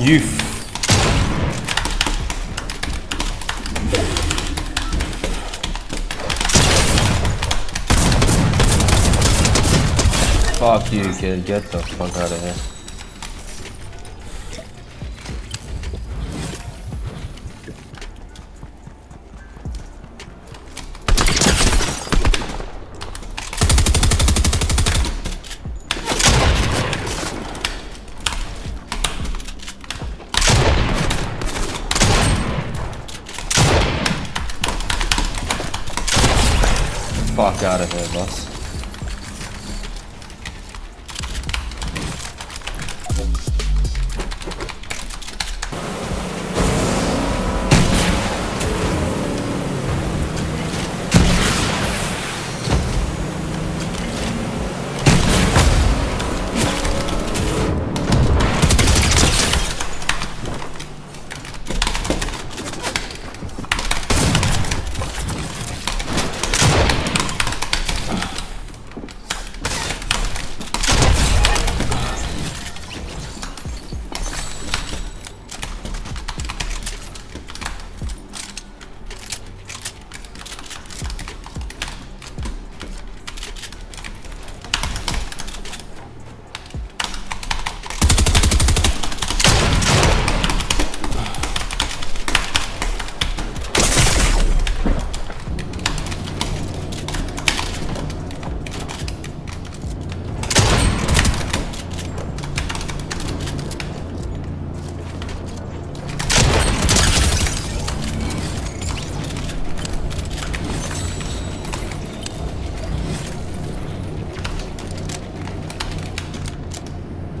You. Fuck you, kid. Get the fuck out of here. Fuck out of here, boss.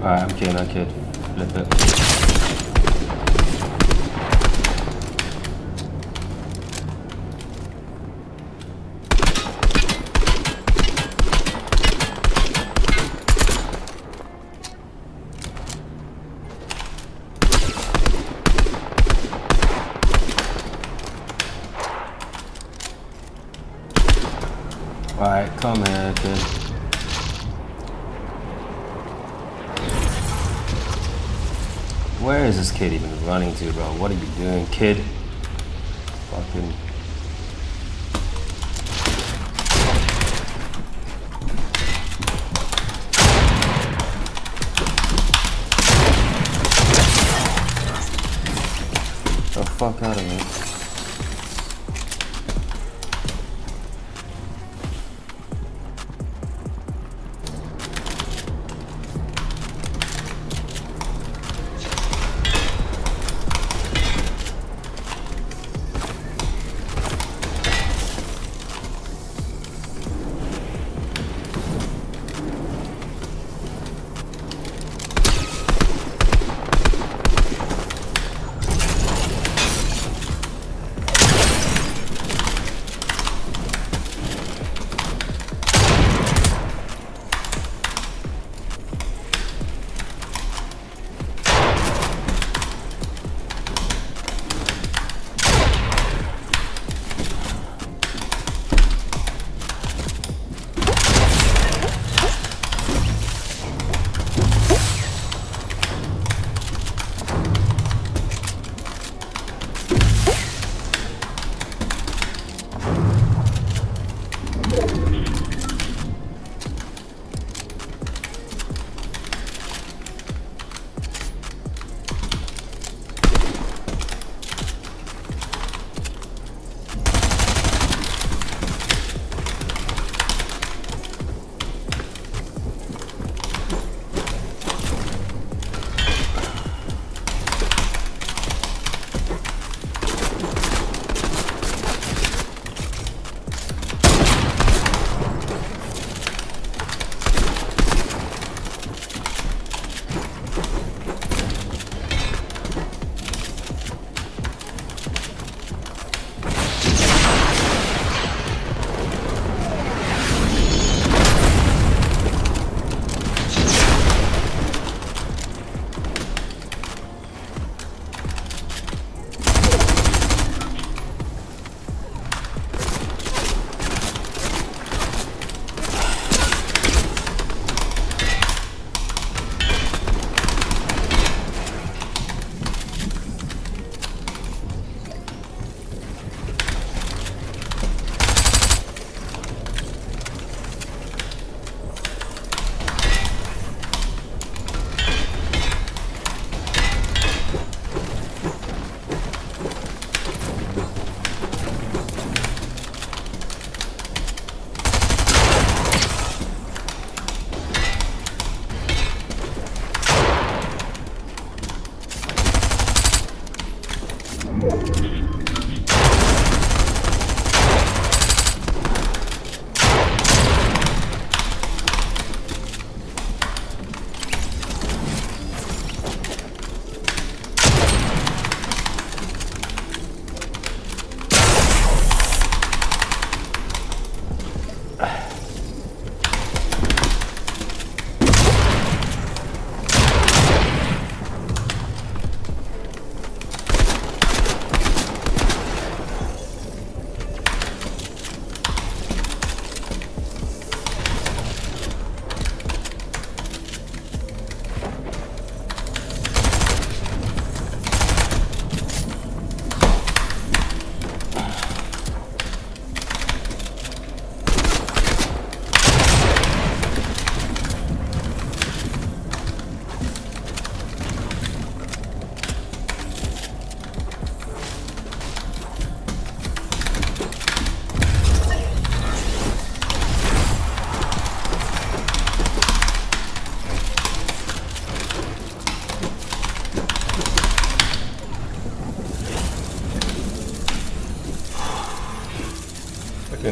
Alright, I'm kidding, Flip it. Alright, come here, kid. Where is this kid even running to, bro? What are you doing, kid? Fucking... the fuck out of it.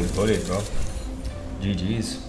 Fucking bullied, bro. GG's.